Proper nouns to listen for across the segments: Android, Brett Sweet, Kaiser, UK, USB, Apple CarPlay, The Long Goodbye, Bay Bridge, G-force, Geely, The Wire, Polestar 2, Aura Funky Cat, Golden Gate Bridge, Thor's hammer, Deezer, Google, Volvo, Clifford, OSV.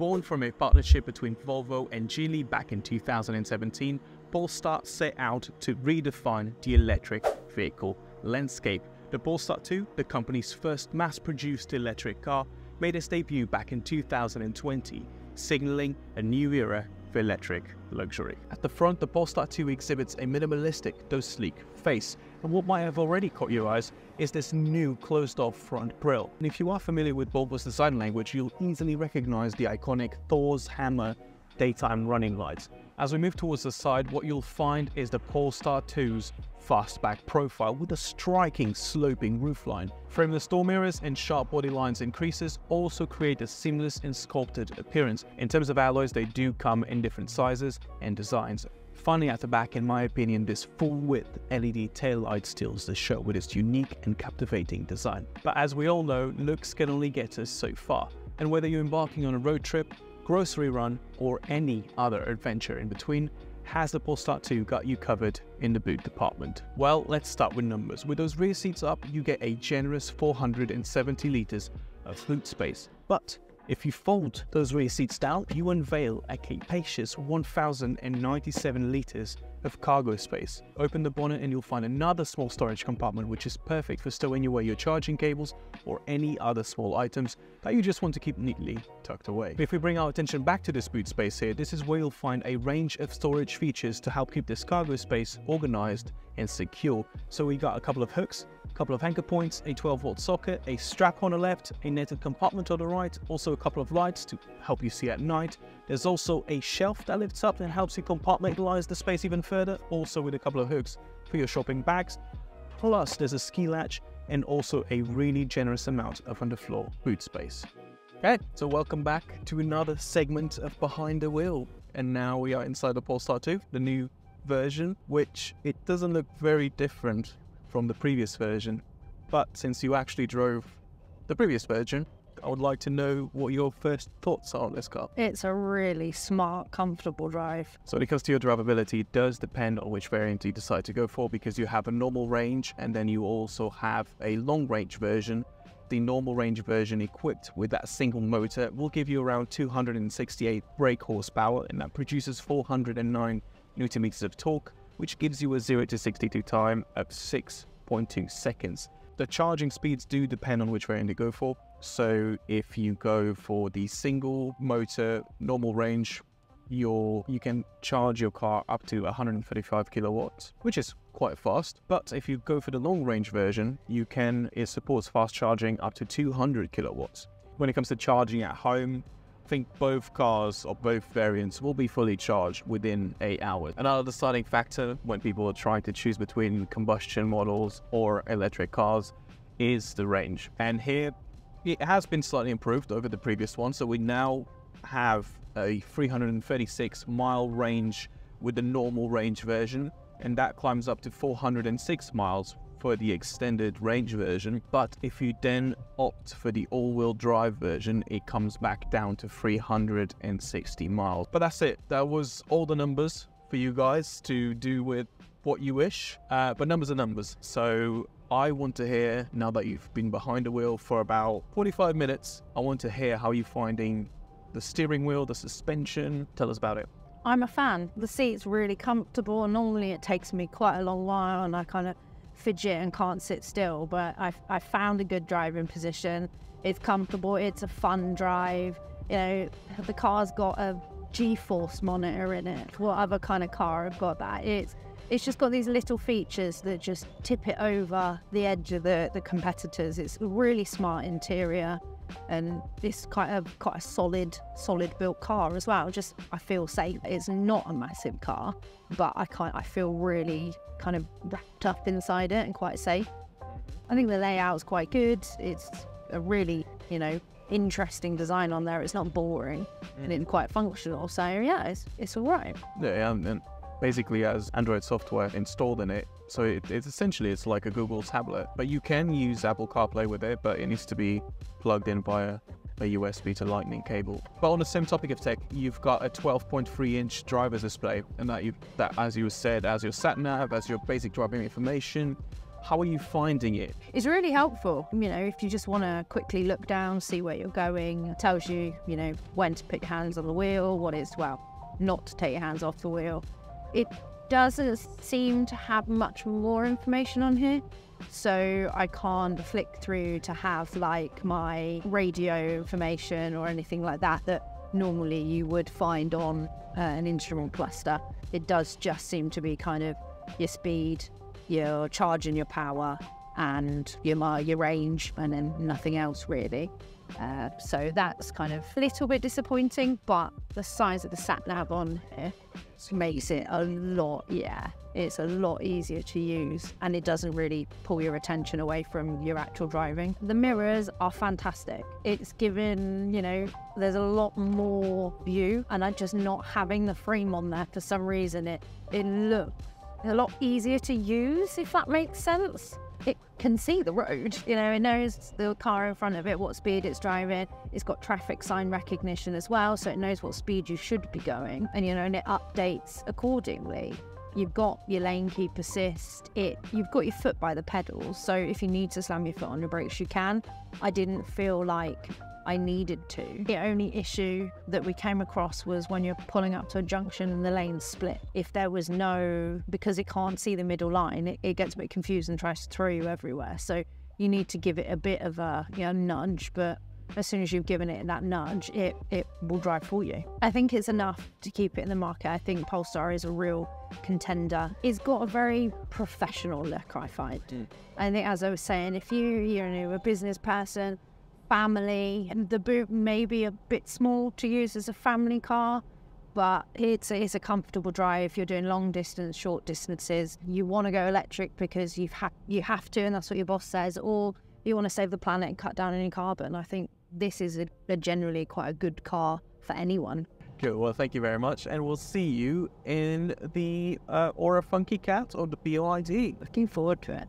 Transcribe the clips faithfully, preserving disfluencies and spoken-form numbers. Born from a partnership between Volvo and Geely back in two thousand seventeen, Polestar set out to redefine the electric vehicle landscape. The Polestar two, the company's first mass-produced electric car, made its debut back in two thousand twenty, signaling a new era for electric luxury. At the front, the Polestar two exhibits a minimalistic, though sleek, face, and what might have already caught your eyes is this new closed-off front grille. And if you are familiar with Volvo's design language, you'll easily recognize the iconic Thor's hammer daytime running lights. As we move towards the side, what you'll find is the Polestar two's fastback profile with a striking sloping roofline. Frameless door mirrors and sharp body lines and creases also create a seamless and sculpted appearance. In terms of alloys, they do come in different sizes and designs. Finally, at the back, in my opinion, this full-width L E D taillight steals the show with its unique and captivating design. But as we all know, looks can only get us so far. And whether you're embarking on a road trip, grocery run, or any other adventure in between, has the Polestar two got you covered in the boot department? Well, let's start with numbers. With those rear seats up, you get a generous four hundred seventy litres of boot space. But if you fold those rear seats down, you unveil a capacious one thousand ninety-seven litres of cargo space. Open the bonnet and you'll find another small storage compartment, which is perfect for stowing away your charging cables or any other small items that you just want to keep neatly tucked away. If we bring our attention back to this boot space here, this is where you'll find a range of storage features to help keep this cargo space organized and secure. So we got a couple of hooks, a couple of anchor points, a twelve volt socket, a strap on the left, a netted compartment on the right, also a couple of lights to help you see at night. There's also a shelf that lifts up and helps you compartmentalize the space even further, also with a couple of hooks for your shopping bags. Plus there's a ski latch and also a really generous amount of underfloor boot space. Okay, so welcome back to another segment of Behind the Wheel. And now we are inside the Polestar two, the new version, which it doesn't look very different from the previous version, but since you actually drove the previous version, I would like to know what your first thoughts are on this car. It's a really smart, comfortable drive. So when it comes to your drivability, it does depend on which variant you decide to go for, because you have a normal range and then you also have a long range version. The normal range version, equipped with that single motor, will give you around two hundred sixty-eight brake horsepower, and that produces four hundred nine newton meters of torque, which gives you a zero to sixty-two time of six point two seconds. The charging speeds do depend on which variant you go for. So if you go for the single motor normal range, you're, you can charge your car up to one hundred thirty-five kilowatts, which is quite fast. But if you go for the long range version, you can, it supports fast charging up to two hundred kilowatts. When it comes to charging at home, I think both cars or both variants will be fully charged within eight hours. Another deciding factor when people are trying to choose between combustion models or electric cars is the range. And here, it has been slightly improved over the previous one, so we now have a three hundred thirty-six mile range with the normal range version, and that climbs up to four hundred six miles for the extended range version. But if you then opt for the all-wheel drive version, it comes back down to three hundred sixty miles. But that's it. That was all the numbers for you guys to do with what you wish, uh, but numbers are numbers. So I want to hear, now that you've been behind the wheel for about forty-five minutes, I want to hear how you're finding the steering wheel, the suspension. Tell us about it. I'm a fan. The seat's really comfortable, and normally it takes me quite a long while and I kind of fidget and can't sit still, but I, I found a good driving position. It's comfortable, it's a fun drive. You know, the car's got a G-force monitor in it. What other kind of car have got that? It's It's just got these little features that just tip it over the edge of the, the competitors. It's a really smart interior, and it's quite a, quite a solid, solid built car as well. Just, I feel safe. It's not a massive car, but I, can't, I feel really kind of wrapped up inside it and quite safe. I think the layout's quite good. It's a really, you know, interesting design on there. It's not boring, and it's quite functional. So yeah, it's, it's all right. Yeah, yeah. Basically has Android software installed in it, so it, it's essentially it's like a Google tablet, but you can use Apple CarPlay with it, but it needs to be plugged in via a U S B to lightning cable. But on the same topic of tech, you've got a twelve point three inch driver's display, and that you that as you said, as your sat nav, as your basic driving information, How are you finding it? It's really helpful. You know, if you just want to quickly look down, see where you're going, it tells you, you know, when to put your hands on the wheel, what is, well, not to take your hands off the wheel. It doesn't seem to have much more information on here, so I can't flick through to have like my radio information or anything like that that normally you would find on uh, an instrument cluster. It does just seem to be kind of your speed, your charge and your power, and your, your range, and then nothing else really. Uh, so that's kind of a little bit disappointing, but the size of the sat nav on here makes it a lot, yeah, it's a lot easier to use, and it doesn't really pull your attention away from your actual driving. The mirrors are fantastic. It's given, you know, there's a lot more view, and I'm just not having the frame on there for some reason. It, it looks a lot easier to use, if that makes sense. It can see the road, you know, it knows the car in front of it, what speed it's driving. It's got traffic sign recognition as well, so it knows what speed you should be going, and you know, and it updates accordingly. You've got your lane keep assist, it, you've got your foot by the pedals, so if you need to slam your foot on the brakes, you can. I didn't feel like I needed to. The only issue that we came across was when you're pulling up to a junction and the lanes split. If there was no, because it can't see the middle line, it, it gets a bit confused and tries to throw you everywhere. So you need to give it a bit of a, you know, nudge, but as soon as you've given it that nudge, it, it will drive for you. I think it's enough to keep it in the market. I think Polestar is a real contender. It's got a very professional look, I find. Mm. I think, as I was saying, if you, you know, a business person, family, and the boot may be a bit small to use as a family car, but it's a, it's a comfortable drive. If you're doing long distance, short distances, you want to go electric because you've ha you have to, and that's what your boss says, or you want to save the planet and cut down any carbon. I think this is a, a generally quite a good car for anyone. Cool, well thank you very much, and we'll see you in the uh, Aura Funky Cat or the B O I D. Looking forward to it.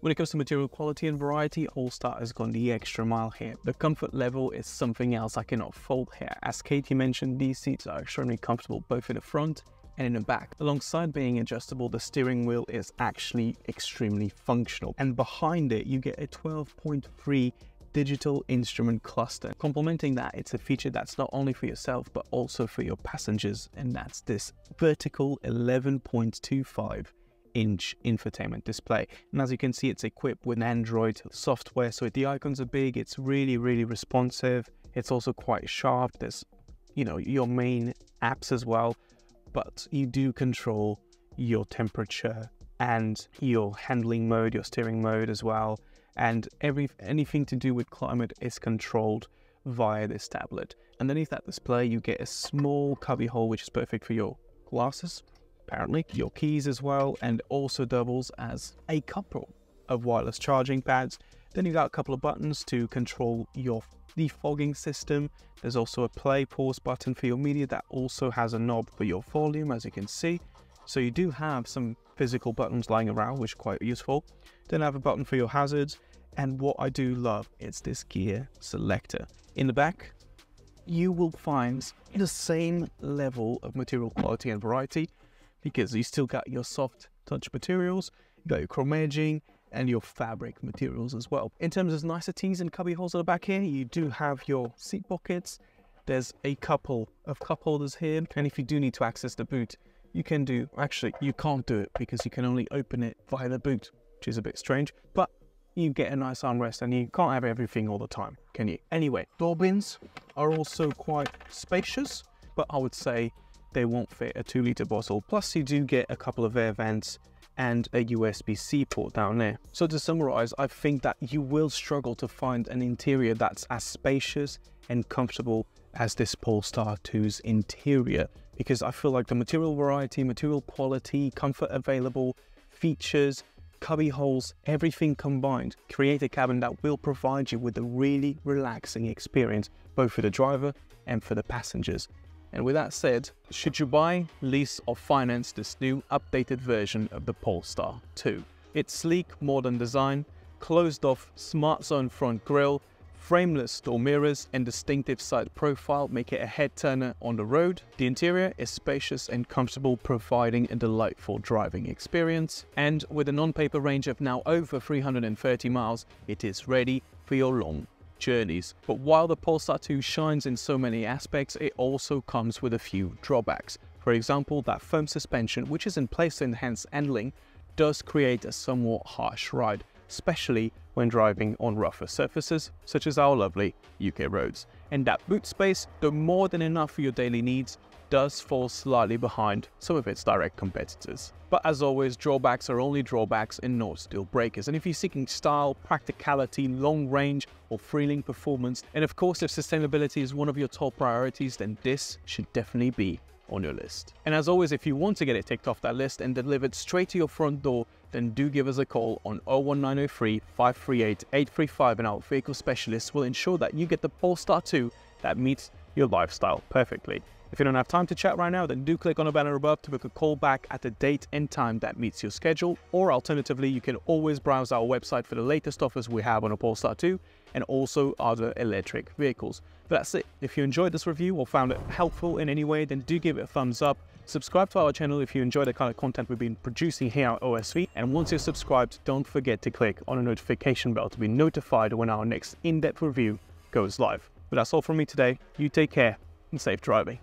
When it comes to material quality and variety, Polestar has gone the extra mile here. The comfort level is something else I cannot fault here. As Katie mentioned, these seats are extremely comfortable both in the front and in the back. Alongside being adjustable, the steering wheel is actually extremely functional. And behind it, you get a twelve point three digital instrument cluster. Complementing that, it's a feature that's not only for yourself, but also for your passengers, and that's this vertical eleven point two five inch infotainment display. And as you can see, it's equipped with Android software, so the icons are big, it's really really responsive, it's also quite sharp. There's, you know, your main apps as well, but you do control your temperature and your handling mode, your steering mode as well, and every anything to do with climate is controlled via this tablet. Underneath that display, you get a small cubby hole which is perfect for your glasses, apparently, your keys as well, and also doubles as a couple of wireless charging pads. Then you've got a couple of buttons to control your defogging system. There's also a play pause button for your media that also has a knob for your volume, as you can see. So you do have some physical buttons lying around, which are quite useful. Then I have a button for your hazards, and what I do love is this gear selector. In the back, you will find the same level of material quality and variety, because you still got your soft touch materials, you got your chrome edging and your fabric materials as well. In terms of niceties and cubby holes at the back here, you do have your seat pockets. There's a couple of cup holders here, and if you do need to access the boot, you can do, actually you can't do it because you can only open it via the boot, which is a bit strange, but you get a nice armrest, and you can't have everything all the time, can you? Anyway, door bins are also quite spacious, but I would say they won't fit a two litre bottle. Plus you do get a couple of air vents and a U S B C port down there. So to summarize, I think that you will struggle to find an interior that's as spacious and comfortable as this Polestar two's interior, because I feel like the material variety, material quality, comfort available, features, cubby holes, everything combined create a cabin that will provide you with a really relaxing experience, both for the driver and for the passengers. And with that said, should you buy, lease or finance this new updated version of the Polestar two? Its sleek, modern design, closed off smart zone front grille, Frameless door mirrors and distinctive side profile make it a head turner on the road. The interior is spacious and comfortable, providing a delightful driving experience. And with an on-paper range of now over three hundred thirty miles, it is ready for your long journeys. But while the Polestar two shines in so many aspects, it also comes with a few drawbacks. For example, that foam suspension, which is in place to enhance handling, does create a somewhat harsh ride, especially when driving on rougher surfaces such as our lovely U K roads. And that boot space, though more than enough for your daily needs, does fall slightly behind some of its direct competitors. But as always, drawbacks are only drawbacks and not deal breakers. And if you're seeking style, practicality, long range or thrilling performance, and of course if sustainability is one of your top priorities, then this should definitely be on your list. And as always, if you want to get it ticked off that list and delivered straight to your front door, then do give us a call on oh one nine oh three, five three eight, eight three five, and our vehicle specialists will ensure that you get the Polestar two that meets your lifestyle perfectly. If you don't have time to chat right now, then do click on the banner above to book a call back at a date and time that meets your schedule, or alternatively you can always browse our website for the latest offers we have on a Polestar two and also other electric vehicles. But that's it. If you enjoyed this review or found it helpful in any way, then do give it a thumbs up. Subscribe to our channel if you enjoy the kind of content we've been producing here at O S V. And once you're subscribed, don't forget to click on the notification bell to be notified when our next in-depth review goes live. But that's all from me today. You take care and safe driving.